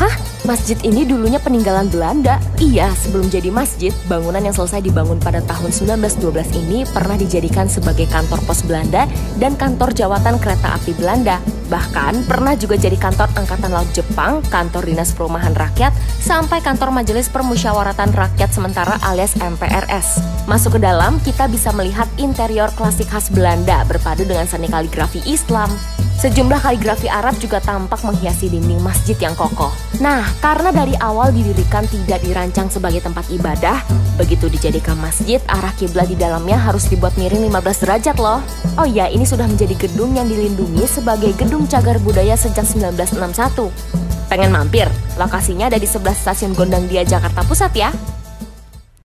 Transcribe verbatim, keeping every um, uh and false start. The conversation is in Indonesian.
Hah? Masjid ini dulunya peninggalan Belanda? Iya, sebelum jadi masjid, bangunan yang selesai dibangun pada tahun seribu sembilan ratus dua belas ini pernah dijadikan sebagai kantor pos Belanda dan kantor jawatan kereta api Belanda. Bahkan pernah juga jadi kantor Angkatan Laut Jepang, kantor Dinas Perumahan Rakyat, sampai kantor Majelis Permusyawaratan Rakyat Sementara alias M P R S. Masuk ke dalam, kita bisa melihat interior klasik khas Belanda berpadu dengan seni kaligrafi Islam. Sejumlah kaligrafi Arab juga tampak menghiasi dinding masjid yang kokoh. Nah, karena dari awal didirikan tidak dirancang sebagai tempat ibadah, begitu dijadikan masjid, arah kiblat di dalamnya harus dibuat miring lima belas derajat loh. Oh iya, ini sudah menjadi gedung yang dilindungi sebagai gedung cagar budaya sejak seribu sembilan ratus enam puluh satu. Pengen mampir? Lokasinya ada di sebelah Stasiun Gondangdia, Jakarta Pusat ya.